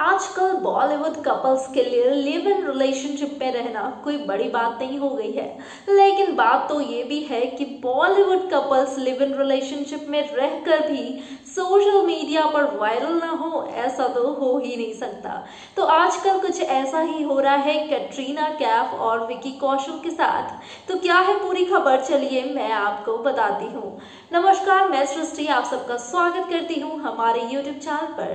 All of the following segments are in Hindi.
आजकल बॉलीवुड कपल्स के लिए लिव इन रिलेशनशिप में रहना कोई बड़ी बात नहीं हो गई है, लेकिन बात तो ये भी है कि Bollywood couples live in relationship में रहकर भी सोशल मीडिया पर वायरल ना हो, ऐसा तो हो ही नहीं सकता। तो आजकल कुछ ऐसा ही हो रहा है कटरीना कैफ और विकी कौशल के साथ। तो क्या है पूरी खबर, चलिए मैं आपको बताती हूँ। नमस्कार, मैं सृष्टि, आप सबका स्वागत करती हूँ हमारे यूट्यूब चैनल पर।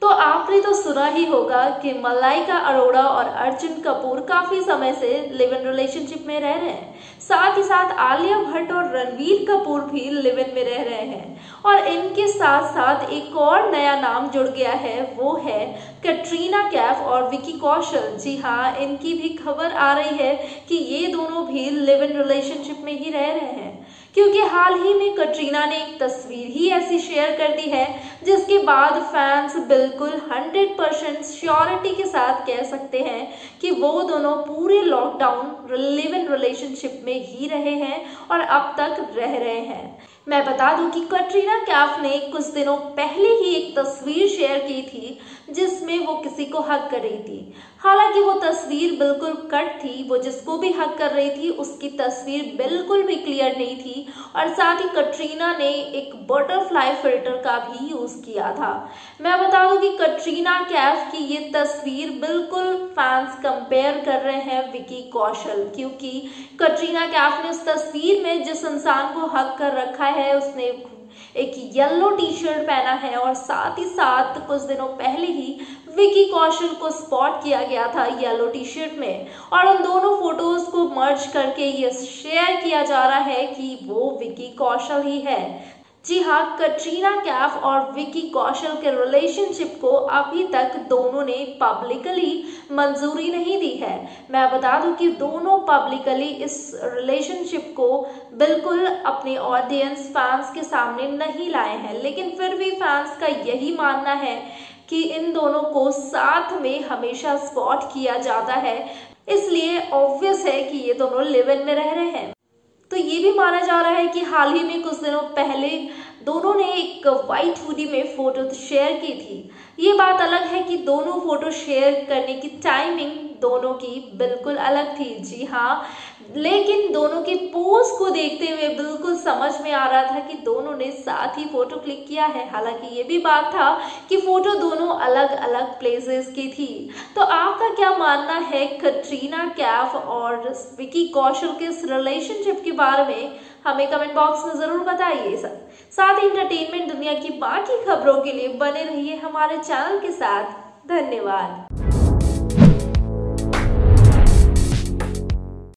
तो आपने तो सुना ही होगा कि मलाइका अरोड़ा और अर्जुन कपूर काफी समय से लिव इन रिलेशनशिप में रह रहे हैं। साथ ही साथ आलिया भट्ट और रणवीर कपूर भी लिव इन में रह रहे हैं, और इनके साथ साथ एक और नया नाम जुड़ गया है, वो है कटरीना कैफ और विकी कौशल। जी हाँ, इनकी भी खबर आ रही है कि ये दोनों भी लिव इन रिलेशनशिप में ही रह रहे हैं, क्योंकि हाल ही में कटरीना ने एक तस्वीर ही ऐसी शेयर कर दी है जिसके बाद फैंस बिल्कुल 100% श्योरिटी के साथ कह सकते हैं कि वो दोनों पूरे लॉकडाउन लिव इन रिलेशनशिप में ही रहे हैं और अब तक रह रहे हैं। मैं बता दूं कि कटरीना कैफ ने कुछ दिनों पहले ही एक तस्वीर शेयर की थी जिसमें वो किसी को हग कर रही थी। हालांकि वो तस्वीर बिल्कुल कट थी, वो जिसको भी हग कर रही थी उसकी तस्वीर बिल्कुल भी क्लियर नहीं थी, और साथ ही कटरीना ने एक बटरफ्लाई फिल्टर का भी यूज किया था। मैं बता दूं कि कटरीना कैफ की ये तस्वीर बिल्कुल फैंस कंपेयर कर रहे हैं विकी कौशल, क्योंकि कटरीना कैफ ने उस तस्वीर में जिस इंसान को हग कर रखा है उसने एक येलो टी शर्ट पहना है, और साथ ही साथ कुछ दिनों पहले ही विकी कौशल को स्पॉट किया गया था येलो टी शर्ट में, और उन दोनों फोटोज को मर्ज करके ये शेयर किया जा रहा है कि वो विकी कौशल ही है। जी हाँ, कटरीना कैफ और विकी कौशल के रिलेशनशिप को अभी तक दोनों ने पब्लिकली मंजूरी नहीं दी है। मैं बता दूं कि दोनों पब्लिकली इस रिलेशनशिप को बिल्कुल अपने ऑडियंस फैंस के सामने नहीं लाए हैं, लेकिन फिर भी फैंस का यही मानना है कि इन दोनों को साथ में हमेशा स्पॉट किया जाता है, इसलिए ऑब्वियस है कि ये दोनों लिव इन में रह रहे हैं। तो ये भी माना जा रहा है कि हाल ही में कुछ दिनों पहले दोनों ने एक वाइट हुडी में फोटो शेयर की थी। ये बात अलग है कि दोनों फोटो शेयर करने की टाइमिंग दोनों की बिल्कुल अलग थी। जी हाँ, लेकिन दोनों के पोज को देखते हुए बिल्कुल समझ में आ रहा था कि दोनों ने साथ ही फोटो क्लिक किया है। हालांकि ये भी बात था कि फोटो दोनों अलग अलग प्लेसेस की थी। तो आपका क्या मानना है कटरीना कैफ और विकी कौशल के इस रिलेशनशिप के बारे में, हमें कमेंट बॉक्स में जरूर बताइए। साथ ही एंटरटेनमेंट दुनिया की बाकी खबरों के लिए बने रहिए हमारे चैनल के साथ। धन्यवाद।